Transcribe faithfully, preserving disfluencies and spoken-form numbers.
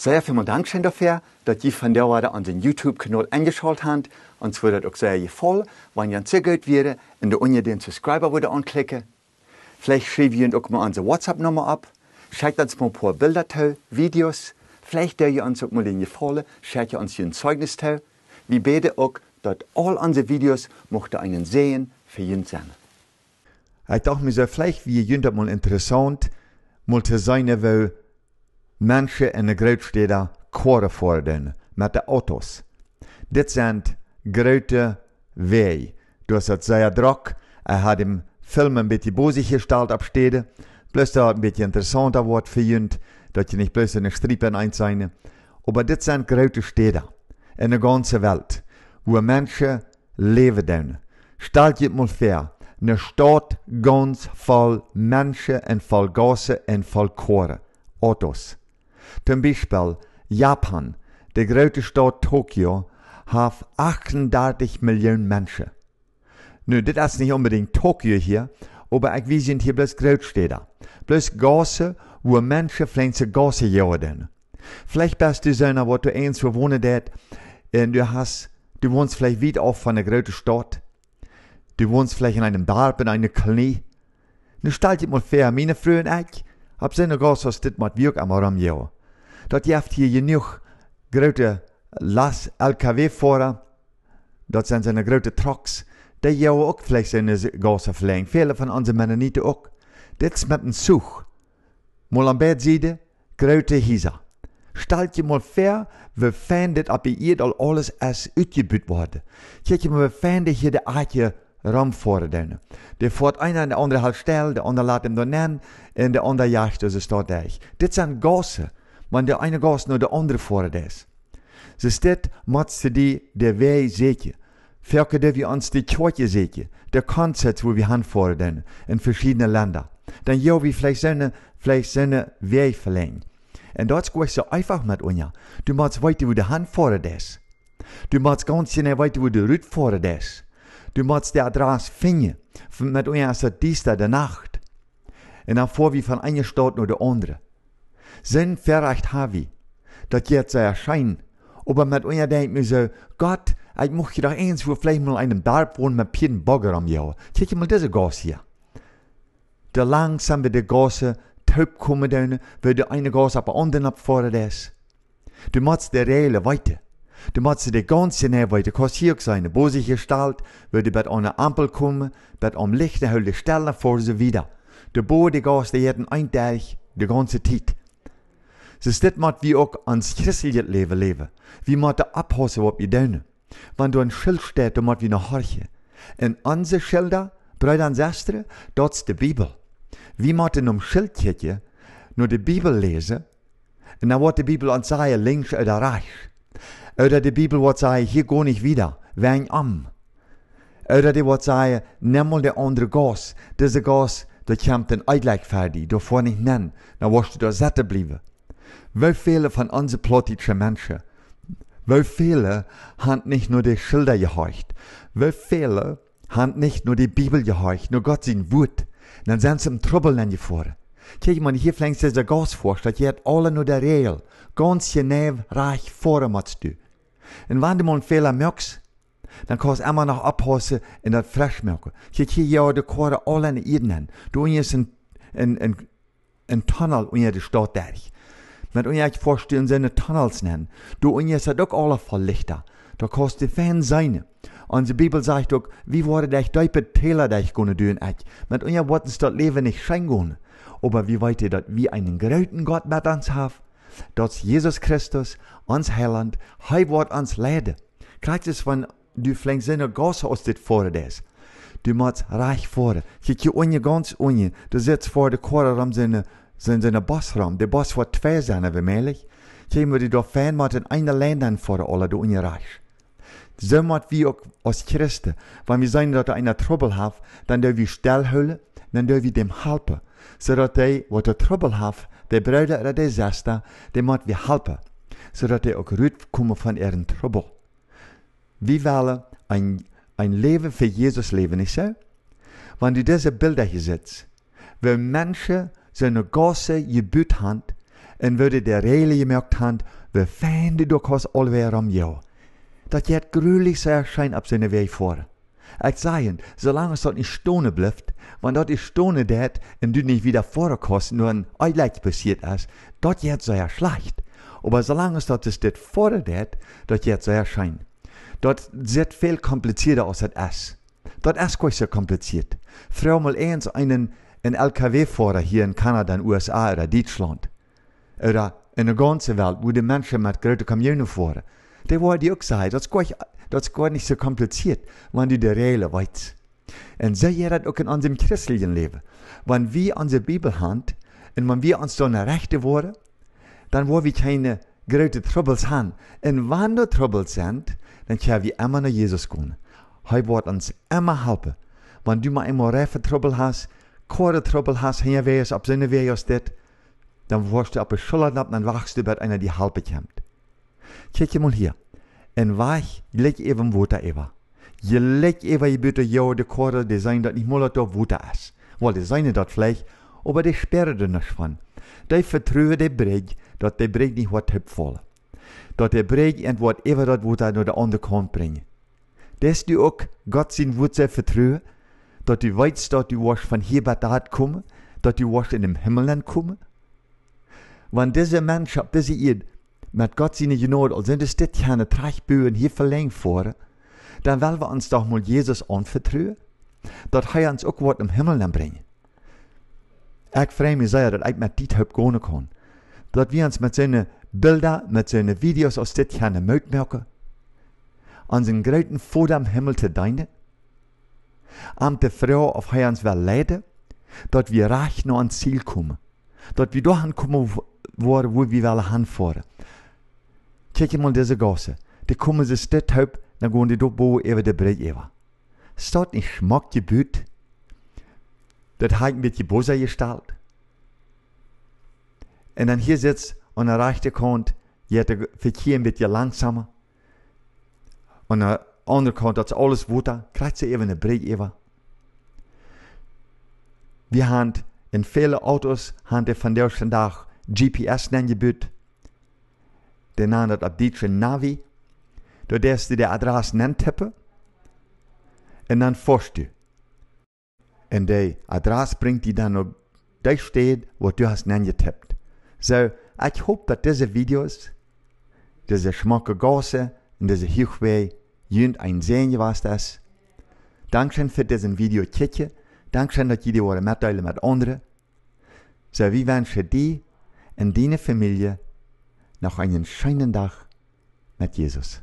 Zeer veel dankzij daarvoor dat je vandaag onze YouTube-kanaal ingeschakeld hebt. Ons wordt het ook zeer gevallen wanneer je het zeer goed weer en de onder den subscriber willen aanklikken. Vielleicht schrijf je ook maar onze WhatsApp-nummer op. Schickt ons maar een paar Bilder toe, Videos. Vielleicht doe je ons ook maar een gevallen, schickt je ons je Zeugnis toe. We beten ook dat al onze Videos mochten einen sehen für jünd sein. Ich dachte mir so, vielleicht wie jünd mal interessant, mal zu sein, weil Menschen in den Großstädten Quoren fordern mit den Autos. Das sind große Wege. Das ist sehr Druck. Er hat im Film ein bisschen bosig gestellt auf Städte. Bloß da ein bisschen interessanter Wort für jünd, dass ihr nicht bloß in den Strippen einseine. Aber das sind große Städte in der ganzen Welt, wo Menschen leben dürfen. Stellt euch mal vor, eine Stadt ganz voll Menschen und voll Gassen und voll Chore, Autos. Zum Beispiel Japan, die große Stadt Tokio, hat achtunddreißig Millionen Menschen. Nun, das ist nicht unbedingt Tokio hier, aber ich weiß, sind hier bloß Großstädte. Bloß Gassen, wo Menschen vielleicht zu Gassen gehen. Vielleicht bist du so einer, wo du eins wohnen dort, und du hast, du wohnst vielleicht weit auf von der großen Stadt. Du wohnst vielleicht in einem Dorf, in einer Knie. Nun stell dir mal vor, meine Frau und ich, ab seiner Gasse aus das mit wir auch einmal rumgehen. Dort gibt hier genug große L K W-Fahrer, dort sind seine große Trucks, die gehen auch vielleicht seine Gasse verlegen. Viele von unseren Mennoniten auch. Das mit einem Zug. Mal am Bett sehen, große Häuser. Stell dir mal vor, wir fänden, ob ihr alles als ausgebüht worden. Stell dir mal, wir fänden hier die Arche rumfahren. Der fährt einer, der andere halt schnell, der andere lässt ihn dann nennen, und der andere jagt durch die Stadt durch. Das sind Gassen, wenn der eine Gass nur der andere fahren ist. So steht, machst du die, der Weg sehen. Verke, der wir uns die Kirche sehen, der Konzert, wo wir hinfahren, in verschiedenen Ländern. Dann ja, wir vielleicht seine, vielleicht seine Weg verlängern. Und das geht so einfach mit uns. Du machst weiter, wo der Hand fahren ist. Du machst ganz schnell weiter, wo der Rüd fahren ist. Du musst die Adresse finden, mit uns ist es Dienstag der Nacht. Und dann fahren wir von einer Stadt oder der anderen. Sind verrecht haben wir, dass jetzt erscheinen. Aber mit uns denkt man so, Gott, ich möchte doch eins, wo vielleicht mal in einem Dorf wohnen mit vielen Bagger am Jahr. Schau mal diese Gasse hier. Da langsam wird die Gasse taub kommen, weil die eine Gasse ab der anderen abfahren ist. Du musst die Rehle weiter. Du musst die ganze Nähe weiter, kannst hier sein, wo sich gestalt, weil du bei einer Ampel kommen, bei einem Licht, der Hölle stellen vor sie wieder. Der Boden gehst du jeden ein Teich, die ganze Zeit. So ist das, wie auch ans christliche Leben leben. Wie man da abhassen, was wir tun. Wenn du ein Schild steht, dann musst du noch horchen. Und unsere Schilder, Brüder und Schwestern, das ist die Bibel. Wie man in einem Schild geht, nur die Bibel lesen, und dann wird die Bibel uns sagen, links oder rechts. Oder die Bibel wird sagen, hier geh nicht wieder, wein am. Oder die wird sagen, nimm mal den anderen Gas. Dieser Gas, der kommt dann eigentlich fertig, du fahr nicht nennen, dann wirst du da sitzen bleiben. Wie viele von unseren politischen Menschen, wie viele haben nicht nur die Schilder gehorcht, wie viele haben nicht nur die Bibel gehorcht, nur Gott sein Wut, dann sind sie im Trouble gefahren. Kijk mal, hier fängst du der Gas vor, statt hier hat alle nur der Regel. Ganz genau reich fahren musst du. Und wenn du mal einen Fehler merkst, dann kannst du immer noch abhassen und das frisch merken. Kijk hier, ja, die Korn alle in Eden hin. Du hast einen ein, ein Tunnel unter der Stadt durch. Mit uns vorstellen sie eine Tunnels nennen. Du hast auch alle Verlichter. Da kannst du Fan sein. Und die Bibel sagt auch, wie wurde dich deine Täler dich gehen tun? Mit uns wollten sie das Leben nicht schenken. Aber wie weit ihr, dass wir einen großen Gott mit uns haben, dass Jesus Christus, uns Heiland, hei wird uns leiden. Kriegt es, wenn du vielleicht seine Gasse aus dem Vorrat ist. Du musst reich fahren. Geht hier ohne, ganz ohne. Du sitzt vor der Korram, seine, seine Bossram. Der Boss wird zwei sein, wie möglich. Gehen wir die da fein mit in einer Ländern fahren, alle, du ohne reich. So muss wir auch als Christen, wenn wir sehen, dass wir einen Trouble haben, dann dürfen wir stillhören, dann dürfen wir dem helfen. Zodat die, wat de trouble heeft, de Brüder oder de Schwester, die moet we helpen. Zodat die ook uitkomen van ihren trouble. Wie willen een, een leven voor Jezus leven, niet zo? Wanneer je deze beelden hier zit, wil mensen zijn gassen gebuurd hebben En würde der Rehle gemerkt haben, wir fänden durchaus allwehr am Jau. Das geht grülich sehr schein ab seine Weg vor. Ich sage, solange es dort nicht stone bleibt, wenn dort ist stone dort und du nicht wieder vorkommst, nur ein Eileid passiert ist, dort geht sehr schlecht. Aber solange es dort ist, dort vordert, dort geht sehr schein. Dort sieht viel komplizierter aus als es. Dort ist gar nicht so kompliziert. Frau mal eins einen, einen L K W-Fahrer hier in Kanada, in U S A oder Deutschland. Oder in der ganzen Welt, wo die Menschen mit großen Kamionen fahren. Die wollen die auch sagen, das ist gar nicht, das ist gar nicht so kompliziert, wenn du die Rehle weißt. Und so geht das auch in unserem christlichen Leben. Wenn wir unsere Bibel haben und wenn wir uns dann rechte wollen, dann wollen wir keine großen Troubles haben. Und wenn da Troubles sind, dann können wir immer nach Jesus gehen. Er wird uns immer helfen. Wenn du mal einmal reife Trouble hast, kurze Trouble hast, wenn du auf seine Wege steht, dann wirst du auf der Schulter ab, dann wachst du bei einer, die Hilfe kommt. Kijk mal hier. En waar leg even water over. Je legt even je buiten jou de koren, die zijn dat niet moeilijk op water is. Wel, die zijn dat vielleicht, aber die sperren er niet van. Die vertrouwen de breg, dat de breg niet wordt hupvallen. Dat de breg en wordt even dat water naar de andere kant brengen. Des du ook God zijn woord vertrouwen, dat du weet dat du was van hier bij daar komen, dat du was in de hemel komen. Want deze mens op deze eerd, met God zijn genood, als in de stad gaan de traagbeuren hier verlengd worden, dan willen we ons toch maar Jezus aanvertrouwen, dat hij ons ook wat in de hemel brengt. Ik vrees me zeer dat ik met dit heb gaan kan, dat we ons met zijn beelden, met zijn video's als dit gaan uitmaken, aan zijn groten Vader im Himmel te dienen, aan te vragen of hij ons wil leiden, dat we recht naar ons ziel komen, dat we doorheen komen waar we willen hinfahren. Kijk mal deze gassen. Die komen ze steeds op, dan gaan die doorboven over de brug over. Staat niet schmack gebuut. Dat heb ik met je boze gesteld. En dan hier zit aan de rechterkant, je hebt de verkeer een beetje langzamer. Aan de andere kant, dat is alles water, krijgt ze even de brug over. We hebben in vele auto's van deze dag G P S nennt. Der Name hat auf Deutsch Navi. Du darfst dir die Adresse tippen. Und dann fährst du. Und die Adresse bringt dich dann auf die Stelle, wo du hast getippt. So, ich hoffe, dass diese Videos, diese schmacke Gassen und diese Hilfwege jüngst ein Sehen was das. Dankeschön für diesen Video kicken. Dankeschön, dass ihr die Worte mitteilen mit anderen. So, wie wünsche dir und deine Familie noch einen schönen Tag mit Jesus.